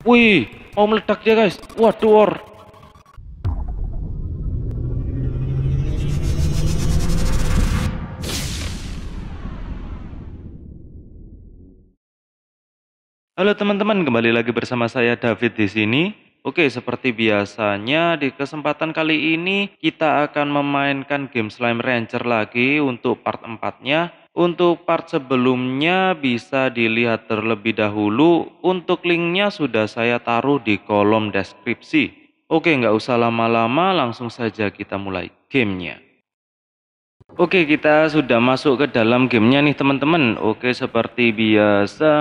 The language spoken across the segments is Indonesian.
Wih, mau meledak dia guys. Waduh, or. Halo teman-teman, kembali lagi bersama saya David di sini. Oke, seperti biasanya di kesempatan kali ini kita akan memainkan game Slime Rancher lagi untuk part 4-nya. Untuk part sebelumnya bisa dilihat terlebih dahulu, untuk linknya sudah saya taruh di kolom deskripsi. Oke, nggak usah lama-lama, langsung saja kita mulai gamenya. Oke, kita sudah masuk ke dalam gamenya nih teman-teman. Oke, seperti biasa,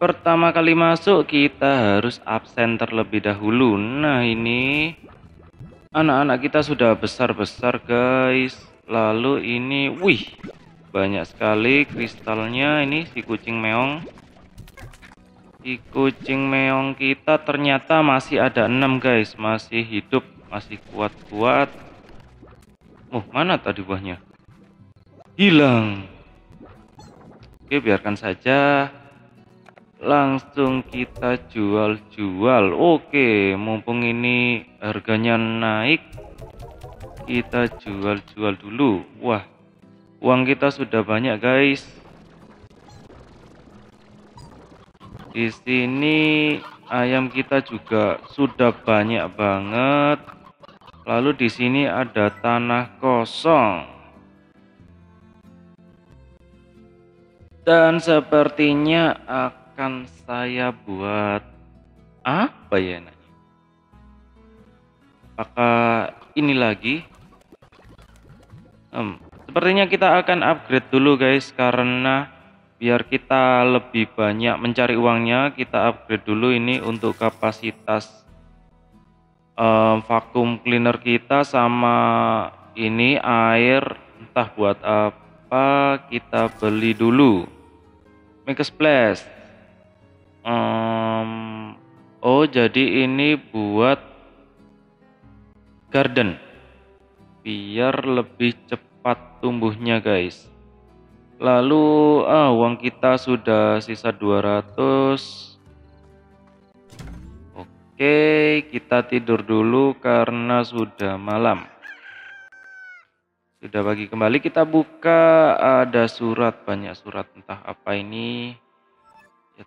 pertama kali masuk kita harus absen terlebih dahulu. Nah, ini anak-anak kita sudah besar-besar guys. Lalu ini, wih, banyak sekali kristalnya. Ini si kucing meong. Si kucing meong kita ternyata masih ada 6 guys. Masih hidup, masih kuat-kuat. Oh, mana tadi buahnya? Hilang. Oke, biarkan saja. Langsung kita jual-jual. Oke, mumpung ini harganya naik, kita jual-jual dulu. Wah, uang kita sudah banyak guys. Di sini ayam kita juga sudah banyak banget. Lalu di sini ada tanah kosong. Dan sepertinya akan saya buat apa ya enaknya? Apakah ini lagi? Sepertinya kita akan upgrade dulu guys, karena biar kita lebih banyak mencari uangnya, kita upgrade dulu ini untuk kapasitas vacuum cleaner kita sama ini air, entah buat apa, kita beli dulu. Make a splash. Oh, jadi ini buat garden biar lebih cepat tumbuhnya guys. Lalu uang kita sudah sisa 200. Oke, kita tidur dulu karena sudah malam. Sudah pagi kembali, kita buka. Ada surat, banyak surat, entah apa ini ya,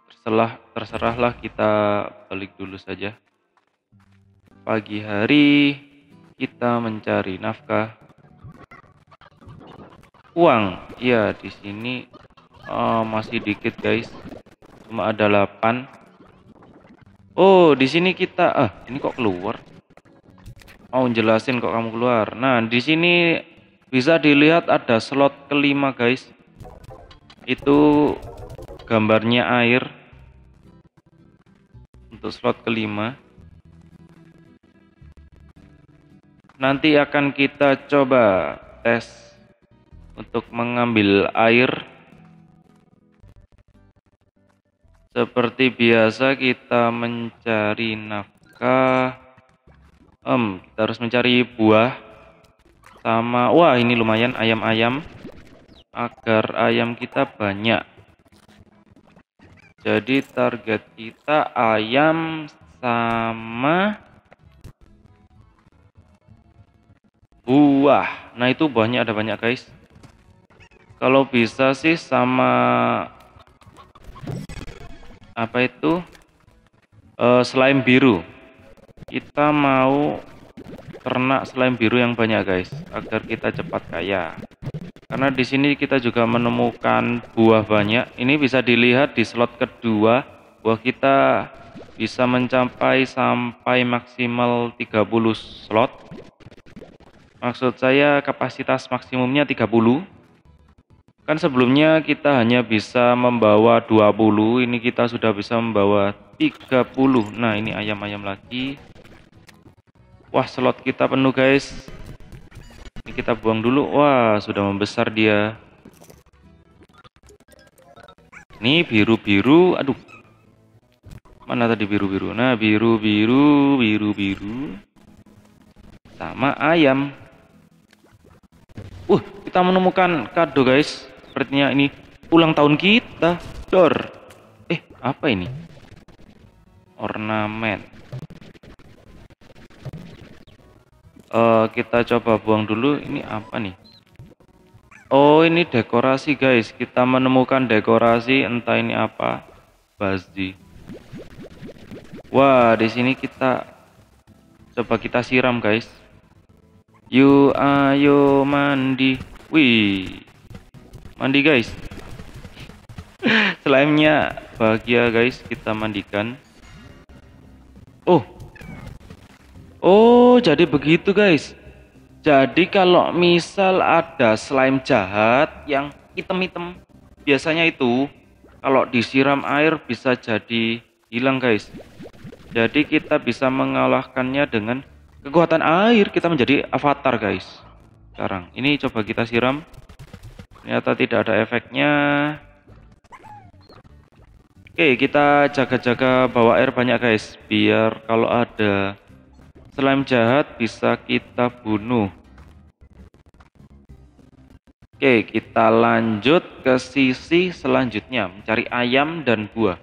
terserahlah, kita balik dulu saja. Pagi hari kita mencari nafkah. Uang ya di sini masih dikit guys, cuma ada 8. Oh, di sini kita ini kok keluar, mau jelasin kok kamu keluar. Nah, di sini bisa dilihat ada slot kelima guys, itu gambarnya air untuk slot kelima. Nanti akan kita coba tes untuk mengambil air. Seperti biasa kita mencari nafkah. Kita harus mencari buah sama, wah ini lumayan, ayam-ayam, agar ayam kita banyak. Jadi target kita ayam sama buah. Nah, itu buahnya ada banyak guys. Kalau bisa sih sama apa itu slime biru. Kita mau ternak slime biru yang banyak guys, agar kita cepat kaya. Karena di sini kita juga menemukan buah banyak. Ini bisa dilihat di slot kedua, buah kita bisa mencapai sampai maksimal 30 slot. Maksud saya kapasitas maksimumnya 30. Kan sebelumnya kita hanya bisa membawa 20, ini kita sudah bisa membawa 30. Nah, ini ayam-ayam lagi. Wah, slot kita penuh guys. Ini kita buang dulu. Wah, sudah membesar dia. Ini biru-biru. Aduh, mana tadi biru-biru? Nah, biru-biru, biru-biru sama ayam. Kita menemukan kado guys. Sepertinya ini ulang tahun kita. Dor. Apa ini? ornamen. Kita coba buang dulu. Ini apa nih? Oh, ini dekorasi guys. Kita menemukan dekorasi, entah ini apa, Bazdi. Wah, di sini kita coba kita siram guys. Yuk ayo mandi. Wih, mandi guys. Slime-nya bahagia guys, kita mandikan. Oh, oh, jadi begitu guys. Jadi kalau misal ada slime jahat yang hitam-hitam, biasanya itu kalau disiram air bisa jadi hilang guys. Jadi kita bisa mengalahkannya dengan kekuatan air. Kita menjadi avatar guys. Sekarang ini coba kita siram. Ternyata tidak ada efeknya. Oke, kita jaga-jaga bawa air banyak guys, biar kalau ada slime jahat bisa kita bunuh. Oke, kita lanjut ke sisi selanjutnya, mencari ayam dan buah.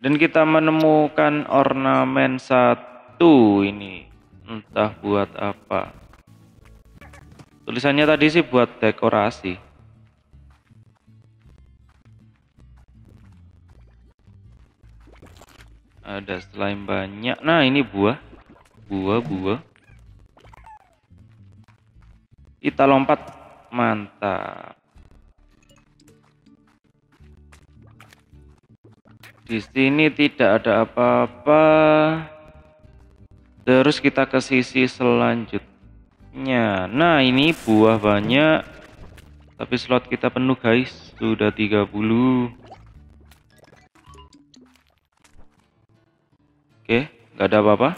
Dan kita menemukan ornamen satu ini, entah buat apa. Tulisannya tadi sih buat dekorasi. Ada slime banyak. Nah, ini buah. Kita lompat, mantap. Di sini tidak ada apa-apa. Terus kita ke sisi selanjutnya. Nah, ini buah banyak. Tapi slot kita penuh, guys. Sudah 30. Oke, nggak ada apa-apa.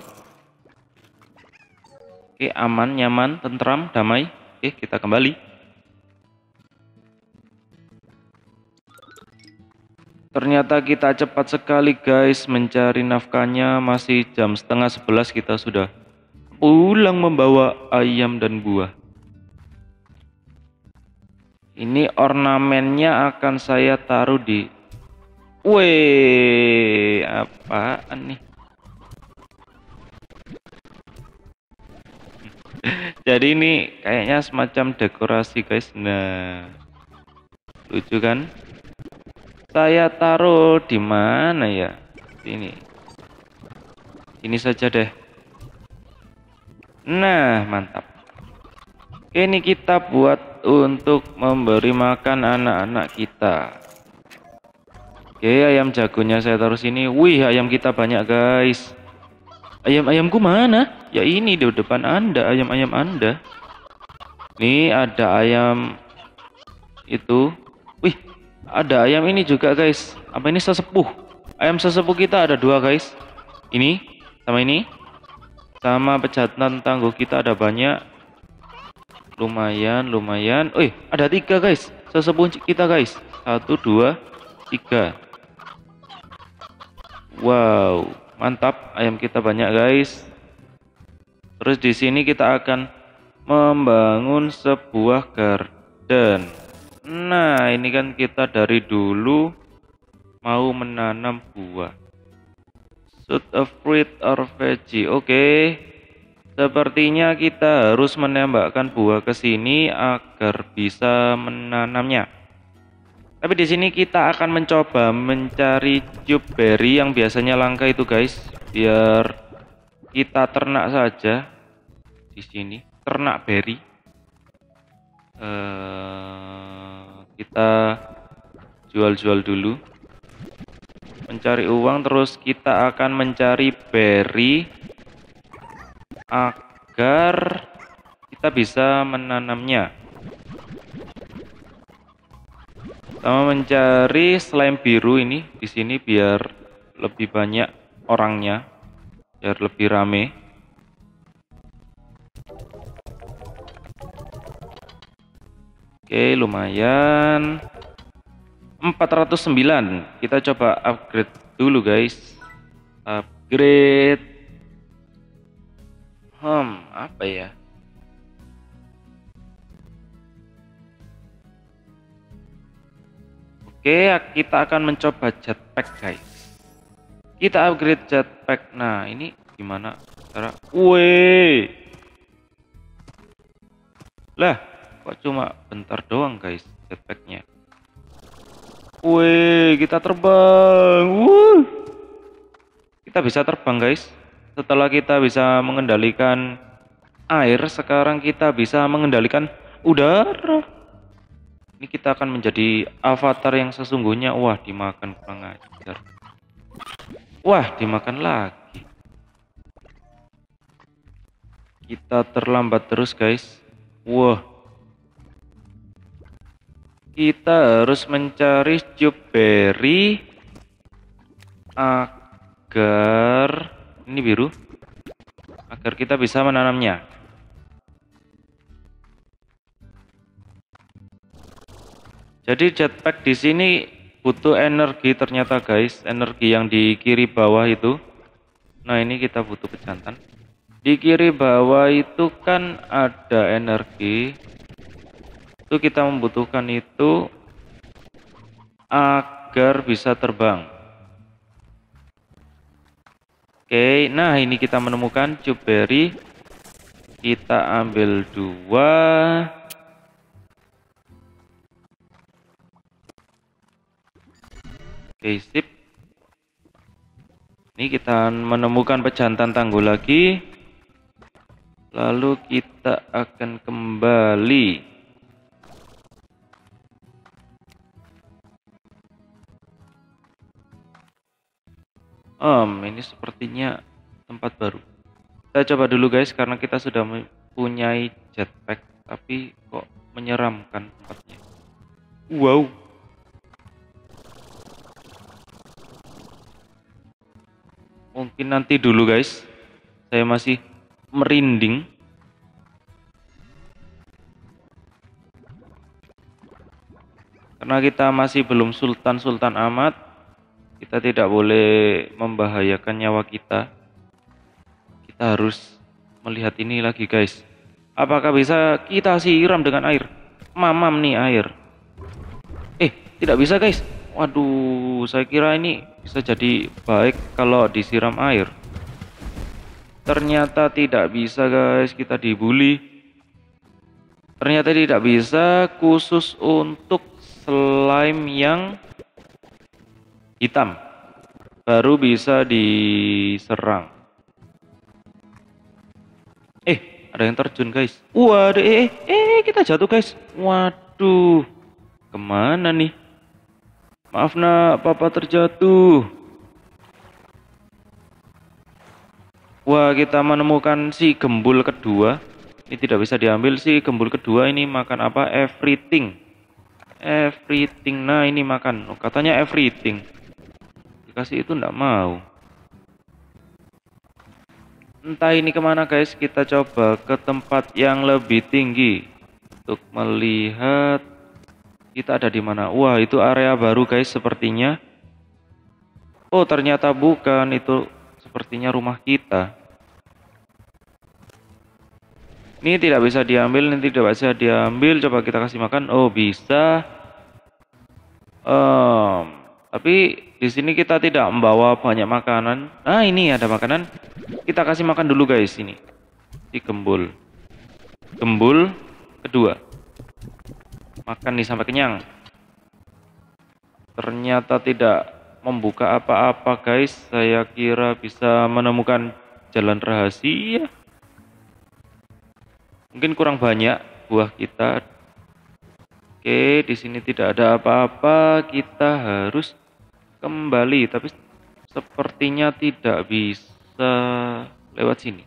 Oke, aman, nyaman, tentram, damai. Oke, kita kembali. Ternyata kita cepat sekali guys mencari nafkahnya. Masih jam 10:30 kita sudah pulang membawa ayam dan buah. Ini ornamennya akan saya taruh di... Weh, apaan nih? Jadi ini kayaknya semacam dekorasi guys. Nah, lucu kan? Saya taruh di mana ya? Ini. Ini saja deh. Nah, mantap. Ini kita buat untuk memberi makan anak-anak kita. Oke, ayam jagonya saya taruh sini. Wih, ayam kita banyak guys. Ayam-ayamku mana? Ya ini di depan Anda, ayam-ayam Anda. Nih ada ayam itu. Wih, ada ayam ini juga guys. Apa ini sesepuh? Ayam sesepuh kita ada dua guys. Ini. Sama pejantan tangguh kita ada banyak. Lumayan. Wih, ada tiga guys. Sesepuh kita guys. 1, 2, 3. Wow. Mantap, ayam kita banyak guys. Terus di sini kita akan membangun sebuah garden. Nah, ini kan kita dari dulu mau menanam buah. Shoot a fruit or veggie. Oke. Sepertinya kita harus menembakkan buah ke sini agar bisa menanamnya. Tapi di sini kita akan mencoba mencari blueberry yang biasanya langka itu guys, biar kita ternak saja di sini, ternak berry. Kita jual-jual dulu, mencari uang, terus kita akan mencari berry agar kita bisa menanamnya. Sama mencari slime biru ini di sini biar lebih banyak orangnya, biar lebih rame. Oke, lumayan. 409. Kita coba upgrade dulu guys. Upgrade. Apa ya? Oke, kita akan mencoba jetpack guys. Kita upgrade jetpack. Nah, ini gimana cara? Weh. Lah, kok cuma bentar doang, guys, jetpacknya. Weh, kita terbang. Wuh. Kita bisa terbang, guys. Setelah kita bisa mengendalikan air, sekarang kita bisa mengendalikan udara. Ini kita akan menjadi avatar yang sesungguhnya. Wah, dimakan kurang ajar. Wah, dimakan lagi. Kita terlambat terus, guys. Wah. Kita harus mencari strawberry agar ini biru, agar kita bisa menanamnya. Jadi jetpack di sini butuh energi ternyata, guys, energi yang di kiri bawah itu. Nah, ini kita butuh pejantan. Di kiri bawah itu kan ada energi, itu kita membutuhkan itu agar bisa terbang. Oke, nah ini kita menemukan strawberry, kita ambil 2. Oke, sip. Ini kita menemukan pejantan tangguh lagi. Lalu kita akan kembali. Ini sepertinya tempat baru. Kita coba dulu, guys, karena kita sudah mempunyai jetpack, tapi kok menyeramkan tempatnya. Wow. Mungkin nanti dulu, guys, saya masih merinding. Karena kita masih belum sultan-sultan amat, kita tidak boleh membahayakan nyawa kita. Kita harus melihat ini lagi, guys. Apakah bisa kita siram dengan air? Mamam nih air. Tidak bisa, guys. Waduh, saya kira ini bisa jadi baik kalau disiram air. Ternyata tidak bisa, guys, kita dibully. Ternyata tidak bisa khusus untuk slime yang hitam, baru bisa diserang. Ada yang terjun, guys. Waduh, kita jatuh, guys. Waduh, kemana nih? Maaf, nak, papa terjatuh. Wah, kita menemukan si gembul kedua. Ini tidak bisa diambil. Si gembul kedua ini makan apa? Everything. Everything. Nah, ini makan. Oh, katanya everything. Dikasih itu enggak mau. Entah ini kemana, guys. Kita coba ke tempat yang lebih tinggi untuk melihat kita ada di mana. Wah, itu area baru, guys, sepertinya. Oh, ternyata bukan. Itu sepertinya rumah kita. Ini tidak bisa diambil, ini tidak bisa diambil. Coba kita kasih makan. Oh, bisa. Tapi di sini kita tidak membawa banyak makanan. Nah, ini ada makanan. Kita kasih makan dulu, guys, ini. Di gembul. Gembul kedua. Makan nih sampai kenyang. Ternyata tidak membuka apa-apa, guys. Saya kira bisa menemukan jalan rahasia. Mungkin kurang banyak buah kita. Oke, di sini tidak ada apa-apa. Kita harus kembali, tapi sepertinya tidak bisa lewat sini.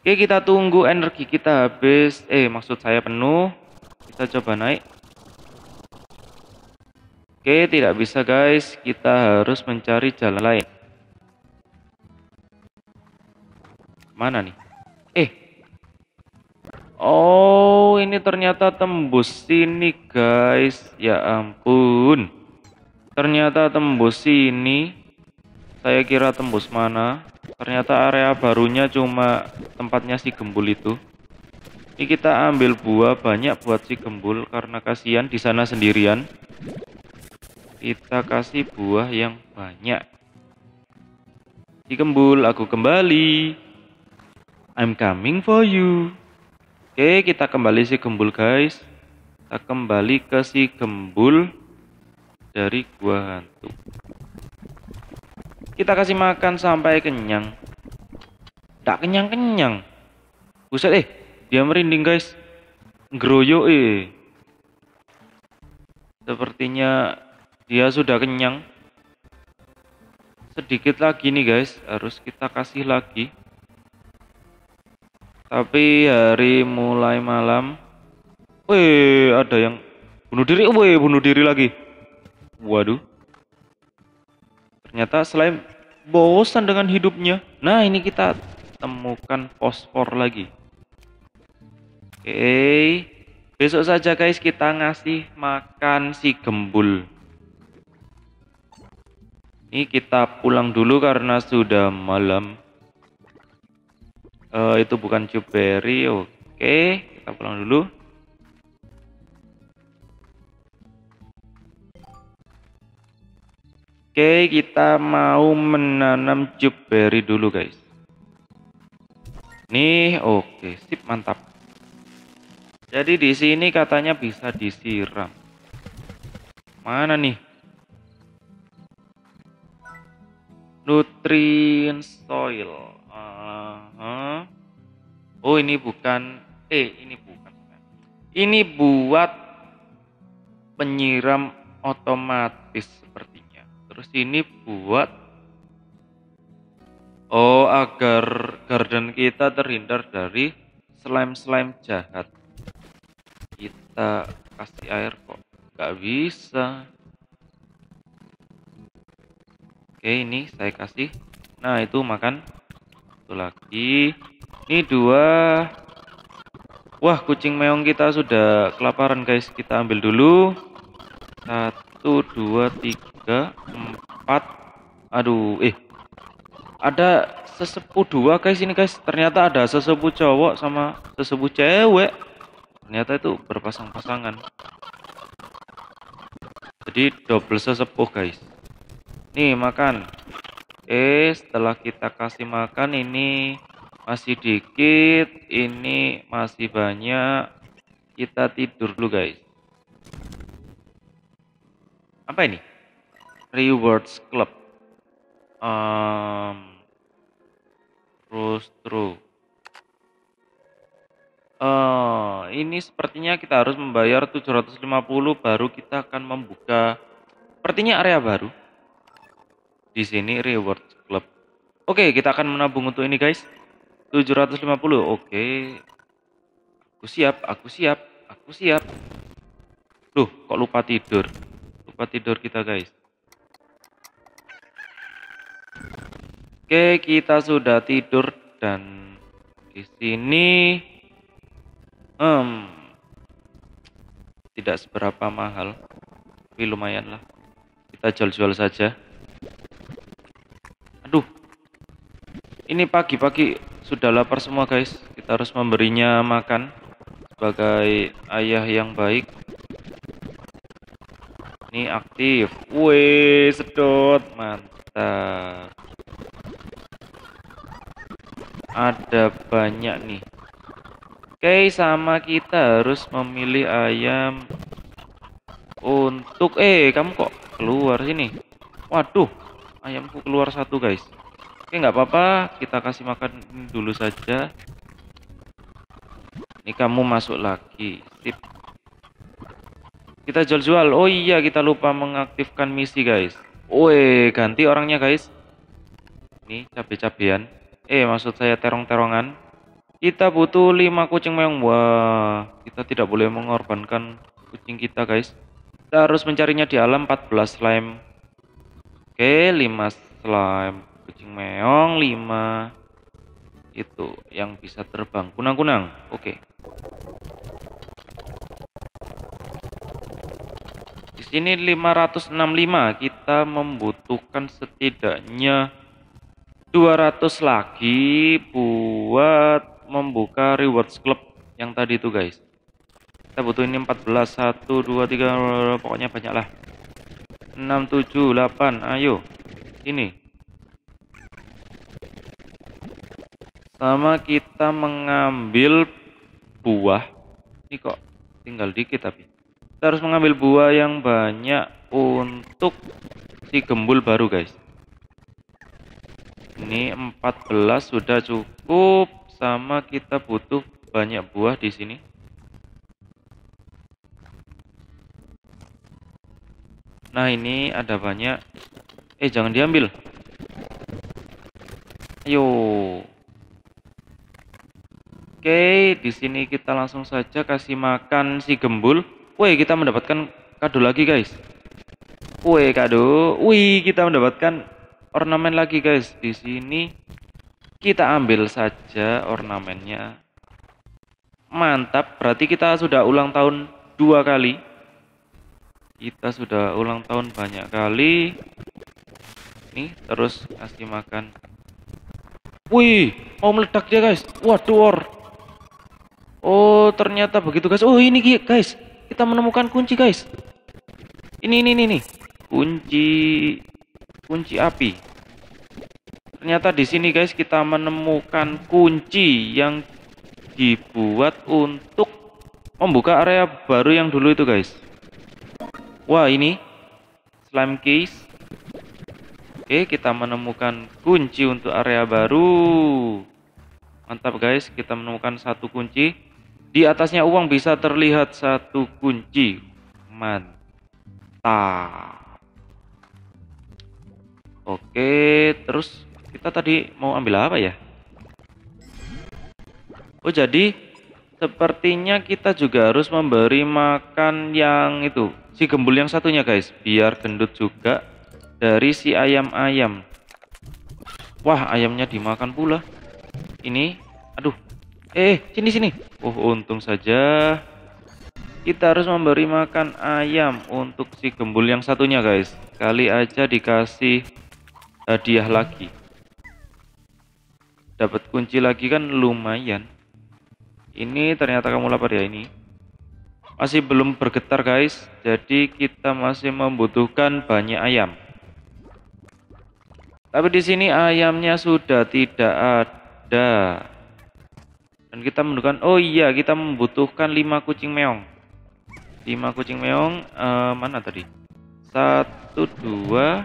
Oke, kita tunggu energi kita habis. Maksud saya penuh. Kita coba naik. Oke, tidak bisa, guys. Kita harus mencari jalan lain. Mana nih? Oh, ini ternyata tembus sini, guys. Ya ampun. Ternyata tembus sini. Saya kira tembus mana. Ternyata area barunya cuma tempatnya si gembul itu. Ini kita ambil buah banyak buat si gembul karena kasihan di sana sendirian. Kita kasih buah yang banyak. Si Gembul, aku kembali. I'm coming for you. Oke, kita kembali si Gembul, guys. Kita kembali ke si Gembul dari gua hantu. Kita kasih makan sampai kenyang. Tak kenyang-kenyang. Buset, dia merinding, guys. Ngeroyok, Sepertinya dia sudah kenyang. Sedikit lagi nih guys, harus kita kasih lagi. Tapi hari mulai malam. Ada yang bunuh diri. Bunuh diri lagi. Waduh. Ternyata slime bosan dengan hidupnya. Nah, ini kita temukan fosfor lagi. Oke. Besok saja guys kita ngasih makan si Gembul. Ini kita pulang dulu karena sudah malam. Itu bukan Juberi. Oke, kita pulang dulu. Oke, kita mau menanam Juberi dulu, guys. Nih, oke, sip, mantap. Jadi di sini katanya bisa disiram. Mana nih? Nutrient soil. Oh, ini bukan. Ini bukan. Ini buat penyiram otomatis sepertinya. Terus ini buat agar garden kita terhindar dari slime-slime jahat. Kita kasih air kok. Nggak bisa. Oke, ini saya kasih. Nah, itu makan. Satu lagi. Ini dua. Wah, kucing meong kita sudah kelaparan, guys. Kita ambil dulu. 1, 2, 3, 4. Aduh, ada sesepuh dua, guys. Ini, guys. Ternyata ada sesepuh cowok sama sesepuh cewek. Ternyata itu berpasang-pasangan. Jadi double sesepuh, guys. Nih, makan. Setelah kita kasih makan, ini masih dikit, ini masih banyak. Kita tidur dulu, guys. Apa ini? Rewards Club. Ini sepertinya kita harus membayar 750 baru kita akan membuka. Sepertinya area baru. Di sini reward club. Oke, kita akan menabung untuk ini, guys. 750. Oke. Aku siap. Duh, kok lupa tidur. Lupa tidur kita, guys. Oke, kita sudah tidur dan di sini tidak seberapa mahal. Tapi lumayan lah. Kita jual-jual saja. Aduh, ini pagi-pagi sudah lapar semua, guys. Kita harus memberinya makan sebagai ayah yang baik. Ini aktif. Sedot, mantap. Ada banyak nih. Oke, sama kita harus memilih ayam untuk kamu kok keluar sini. Waduh. Ayamku keluar satu, guys. Oke, nggak apa-apa, kita kasih makan dulu saja. Ini kamu masuk lagi. Sip. Kita jual-jual. Oh iya, kita lupa mengaktifkan misi, guys. Ganti orangnya, guys. Ini cabe-cabean. Maksud saya terong-terongan. Kita butuh 5 kucing meong. Wah, kita tidak boleh mengorbankan kucing kita, guys. Kita harus mencarinya di alam. 14 slime. Oke, 5 slime kucing meong, 5 itu yang bisa terbang kunang-kunang. Oke. Di sini 565, kita membutuhkan setidaknya 200 lagi buat membuka rewards club yang tadi itu, guys. Kita butuh ini 14, 1, 2, 3, pokoknya banyak lah. 6, 7, 8, ayo. Ini sama kita mengambil buah. Ini kok tinggal dikit, tapi kita harus mengambil buah yang banyak untuk si gembul baru, guys. Ini 14 sudah cukup, sama kita butuh banyak buah di sini. Nah, ini ada banyak. Jangan diambil. Ayo. Oke, di sini kita langsung saja kasih makan si gembul. Woi, kita mendapatkan kado lagi, guys. Woi, kado. Wih, kita mendapatkan ornamen lagi, guys. Di sini kita ambil saja ornamennya. Mantap, berarti kita sudah ulang tahun 2 kali. Kita sudah ulang tahun banyak kali. Nih, terus kasih makan. Wih, mau meledak dia, guys. Waduh, oh ternyata begitu, guys. Oh, ini guys, kita menemukan kunci, guys. Ini kunci api. Ternyata di sini, guys, kita menemukan kunci yang dibuat untuk membuka area baru yang dulu itu, guys. Wah, ini slime case. Oke, kita menemukan kunci untuk area baru. Mantap, guys, kita menemukan 1 kunci. Di atasnya uang, bisa terlihat 1 kunci. Mantap. Oke, terus kita tadi mau ambil apa ya? Oh, jadi sepertinya kita juga harus memberi makan yang itu, si gembul yang satunya, guys, biar gendut juga dari si ayam-ayam. Wah, ayamnya dimakan pula. Ini, aduh, sini. Oh, untung saja kita harus memberi makan ayam untuk si gembul yang satunya, guys. Kali aja dikasih hadiah lagi, dapat kunci lagi, kan lumayan. Ini ternyata kamu lapar ya. Ini masih belum bergetar, guys, jadi kita masih membutuhkan banyak ayam. Tapi di sini ayamnya sudah tidak ada. Dan kita menemukan, oh iya, kita membutuhkan 5 kucing meong. 5 kucing meong, mana tadi? 1, 2,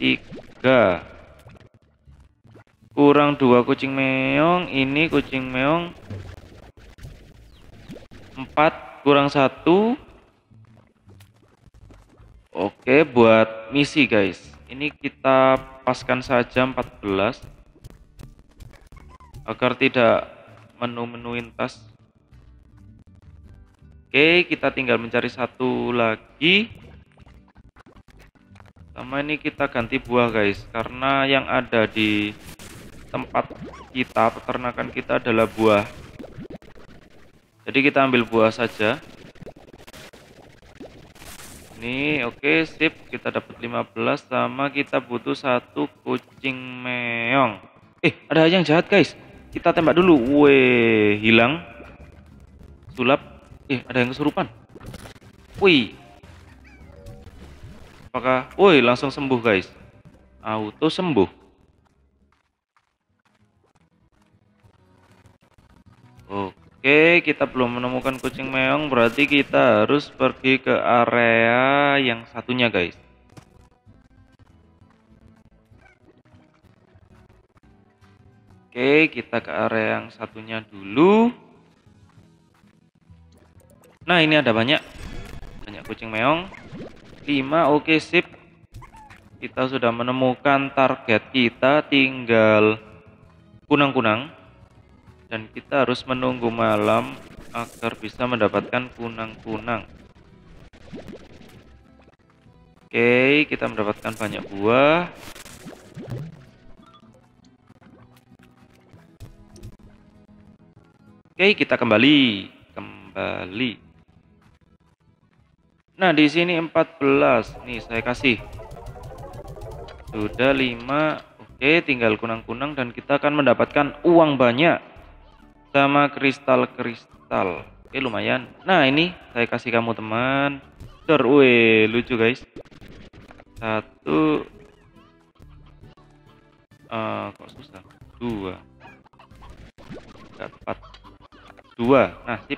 3. Kurang 2 kucing meong. Ini kucing meong 4 kurang 1. Oke, buat misi, guys. Ini kita paskan saja 14 agar tidak menu-menuin tas. Oke, kita tinggal mencari 1 lagi. Sama ini kita ganti buah, guys, karena yang ada di tempat kita, peternakan kita, adalah buah. Jadi kita ambil buah saja. Ini oke, sip, kita dapat 15, sama kita butuh 1 kucing meong. Ada aja yang jahat, guys. Kita tembak dulu. Weh, hilang. Sulap. Ada yang kesurupan. Wih. Apakah? Woi, langsung sembuh, guys. Auto sembuh. Oke, kita belum menemukan kucing meong, berarti kita harus pergi ke area yang satunya, guys. Oke, kita ke area yang satunya dulu. Nah, ini ada banyak kucing meong. 5, oke, sip. Kita sudah menemukan target kita, tinggal kunang-kunang. Dan kita harus menunggu malam agar bisa mendapatkan kunang-kunang. Oke, kita mendapatkan banyak buah. Oke, kita kembali. Nah, di sini 14. Nih, saya kasih. Sudah 5. Oke, tinggal kunang-kunang dan kita akan mendapatkan uang banyak sama kristal-kristal. Oke, lumayan. Nah, ini saya kasih kamu, teman. Weh, lucu, guys. 1 kok susah. 2 dapat 2. Nasib.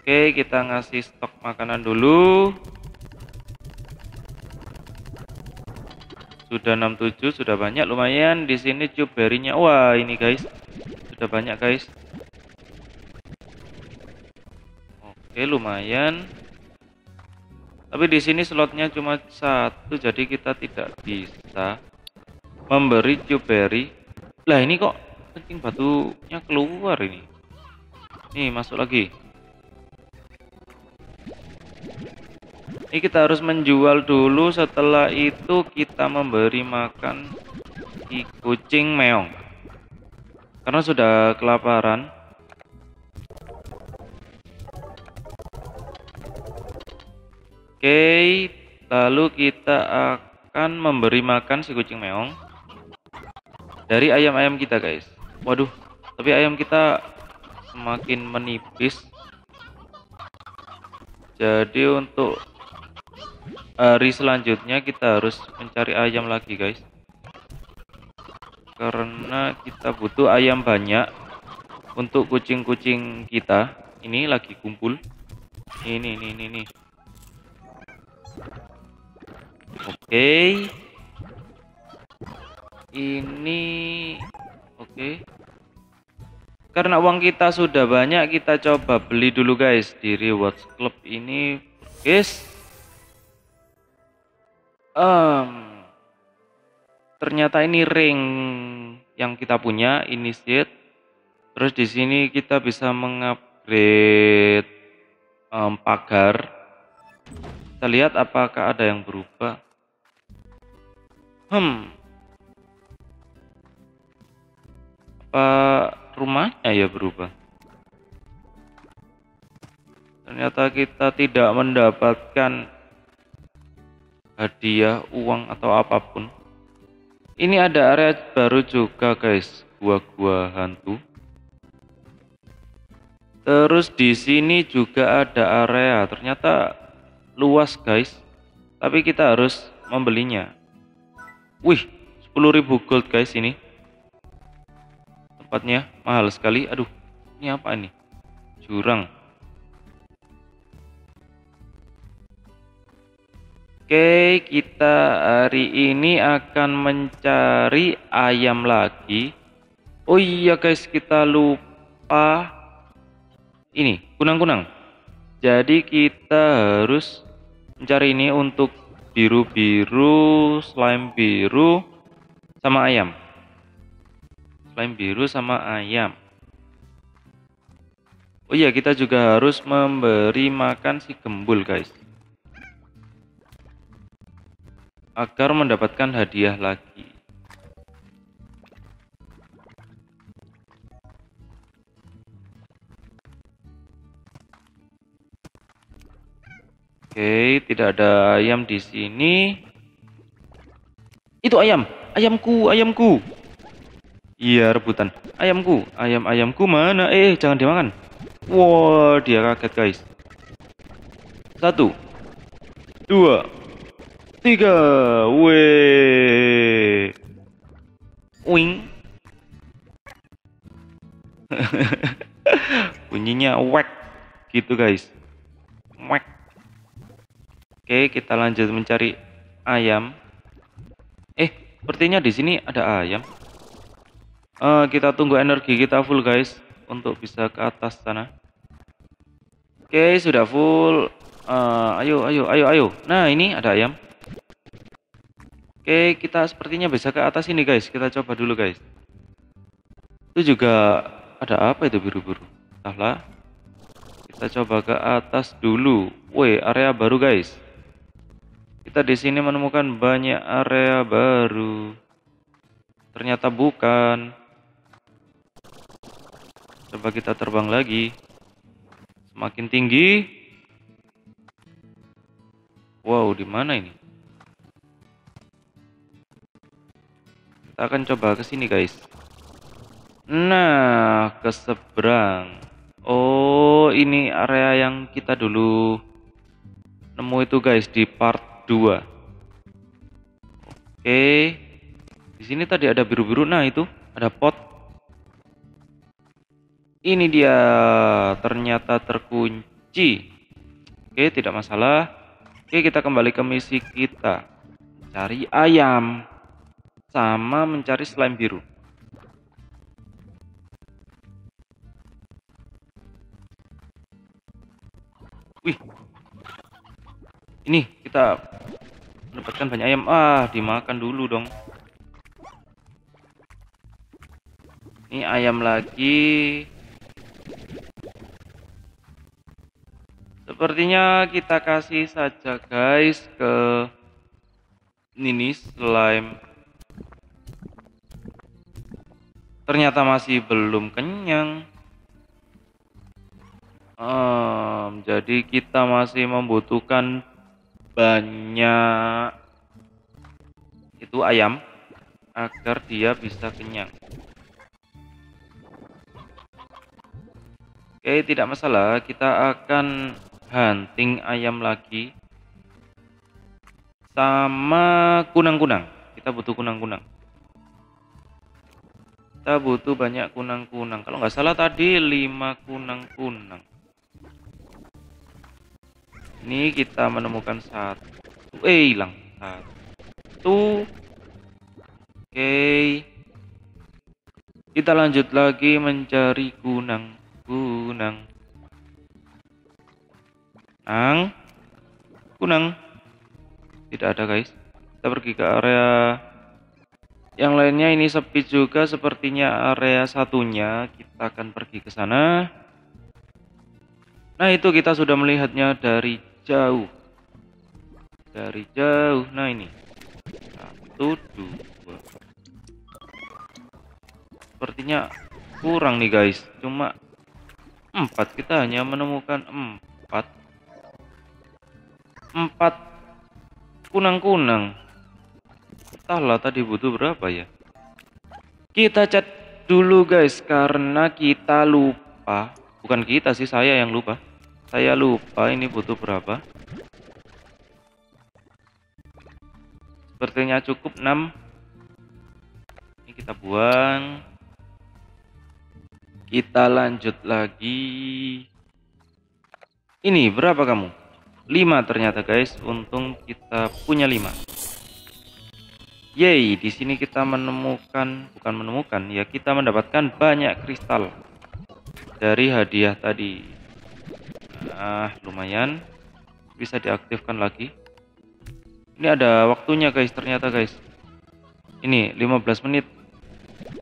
Oke, kita ngasih stok makanan dulu. Sudah 67, sudah banyak lumayan. Di sini blueberry-nya. Wah, ini guys. Sudah banyak, guys. Oke, lumayan. Tapi di sini slotnya cuma 1, jadi kita tidak bisa memberi blueberry. Lah, ini kok penting batunya keluar ini. Nih, masuk lagi. Ini kita harus menjual dulu, setelah itu kita memberi makan si kucing meong karena sudah kelaparan. Oke, lalu kita akan memberi makan si kucing meong dari ayam-ayam kita, guys. Waduh, tapi ayam kita semakin menipis, jadi untuk hari selanjutnya kita harus mencari ayam lagi, guys, karena kita butuh ayam banyak untuk kucing-kucing kita. Ini lagi kumpul ini. Oke, ini oke. Karena uang kita sudah banyak, kita coba beli dulu, guys, di rewards club ini, guys. Ternyata ini ring yang kita punya, initiate. Terus di sini kita bisa mengupgrade pagar. Kita lihat apakah ada yang berubah. Apa rumahnya ya berubah? Ternyata kita tidak mendapatkan hadiah, uang, atau apapun. Ini ada area baru juga, guys, gua-gua hantu. Terus di sini juga ada area, ternyata luas, guys, tapi kita harus membelinya. Wih, 10.000 gold, guys. Ini tempatnya mahal sekali. Aduh, ini apa ini? Jurang. Oke, kita hari ini akan mencari ayam lagi. Oh iya, guys, kita lupa ini kunang-kunang. Jadi kita harus mencari ini untuk biru-biru, slime biru sama ayam. Slime biru sama ayam. Oh iya, kita juga harus memberi makan si gembul, guys, agar mendapatkan hadiah lagi. Oke, tidak ada ayam di sini. Itu ayam, ayamku. Iya, rebutan. Ayamku mana? Jangan dimakan. Wow, dia kaget, guys. 1, 2, 3, weh, wing. Bunyinya wek gitu, guys, wek. Oke, kita lanjut mencari ayam. Sepertinya di sini ada ayam. Kita tunggu energi kita full, guys, untuk bisa ke atas sana. Oke, sudah full. Ayo. Nah, ini ada ayam. Oke, kita sepertinya bisa ke atas ini, guys. Kita coba dulu, guys. Itu juga ada apa itu biru-biru? Entahlah. Kita coba ke atas dulu. Woi, area baru, guys. Kita di sini menemukan banyak area baru. Ternyata bukan. Coba kita terbang lagi. Semakin tinggi. Wow, di mana ini? Kita akan coba ke sini, guys. Nah, ke seberang. Oh, ini area yang kita dulu nemu itu, guys, di part 2. Oke. Di sini tadi ada biru-biru. Nah, itu Ada pot. Ini dia, ternyata terkunci. Oke, tidak masalah. Oke, kita kembali ke misi kita. Cari ayam sama mencari slime biru. Wih. Ini kita mendapatkan banyak ayam. Ah, dimakan dulu dong. Ini ayam lagi. Sepertinya kita kasih saja guys ke ini slime. Ternyata masih belum kenyang. Jadi kita masih membutuhkan banyak itu ayam agar dia bisa kenyang. Oke, tidak masalah, kita akan hunting ayam lagi sama kunang-kunang. Kita butuh kunang-kunang, kita butuh banyak kunang-kunang. Kalau nggak salah tadi 5 kunang-kunang. Ini kita menemukan satu, hilang satu. Oke, kita lanjut lagi mencari kunang-kunang. Kunang tidak ada guys. Kita pergi ke area yang lainnya. Ini sepi juga sepertinya area satunya. Kita akan pergi ke sana. Nah, itu kita sudah melihatnya dari jauh. Nah, ini 1, 2. Sepertinya kurang nih guys. Cuma 4. Kita hanya menemukan 4 kunang-kunang. Entahlah tadi butuh berapa ya. Kita chat dulu guys, karena kita lupa. Bukan kita sih, saya yang lupa. Saya lupa ini butuh berapa. Sepertinya cukup 6. Ini kita buang. Kita lanjut lagi. Ini berapa kamu? 5 ternyata guys, untung kita punya 5. Yeay, di sini kita menemukan, bukan menemukan ya, kita mendapatkan banyak kristal dari hadiah tadi. Nah, lumayan, bisa diaktifkan lagi. Ini ada waktunya guys, ternyata guys. Ini 15 menit.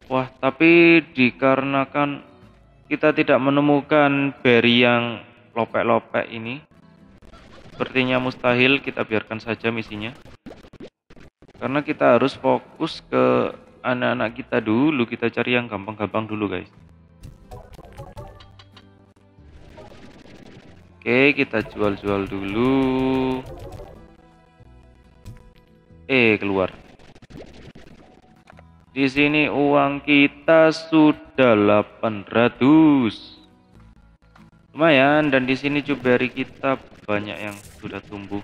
Wah, tapi dikarenakan kita tidak menemukan berry yang lopek-lopek ini, sepertinya mustahil, kita biarkan saja misinya. Karena kita harus fokus ke anak-anak kita dulu, kita cari yang gampang-gampang dulu guys. Oke, kita jual-jual dulu. Keluar. Di sini uang kita sudah 800. Lumayan, dan di sini cuberi kita banyak yang sudah tumbuh.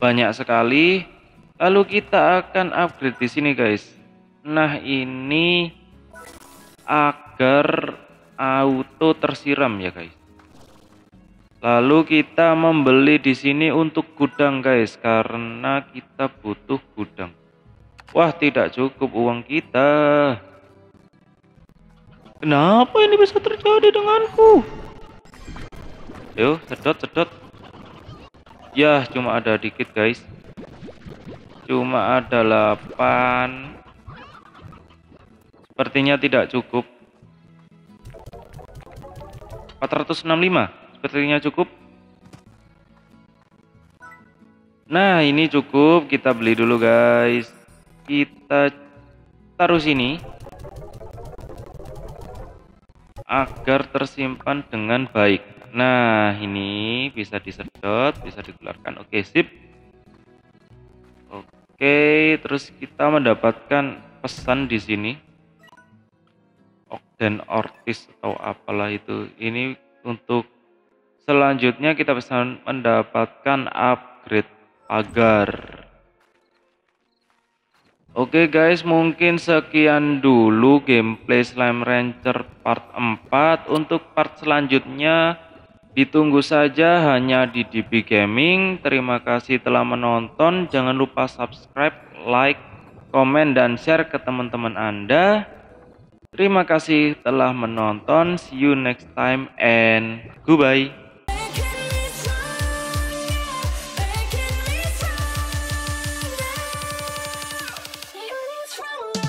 Banyak sekali. Lalu kita akan upgrade di sini, guys. Nah, ini agar auto tersiram ya, guys. Lalu kita membeli di sini untuk gudang, guys, karena kita butuh gudang. Wah, tidak cukup uang kita. Kenapa ini bisa terjadi denganku? Yuk, sedot. Yah, cuma ada dikit guys. Cuma ada 8. Sepertinya tidak cukup. 465. Sepertinya cukup. Nah, ini cukup. Kita beli dulu guys. Kita taruh sini agar tersimpan dengan baik. Nah, ini bisa disedot, bisa dikeluarkan. Oke, sip. Oke, terus kita mendapatkan pesan di sini. Ogden Ortiz atau apalah itu. Ini untuk selanjutnya kita bisa mendapatkan upgrade pagar. Oke guys, mungkin sekian dulu gameplay Slime Rancher part 4. Untuk part selanjutnya ditunggu saja hanya di DB Gaming. Terima kasih telah menonton. Jangan lupa subscribe, like, komen, dan share ke teman-teman Anda. Terima kasih telah menonton. See you next time and goodbye. What's wrong?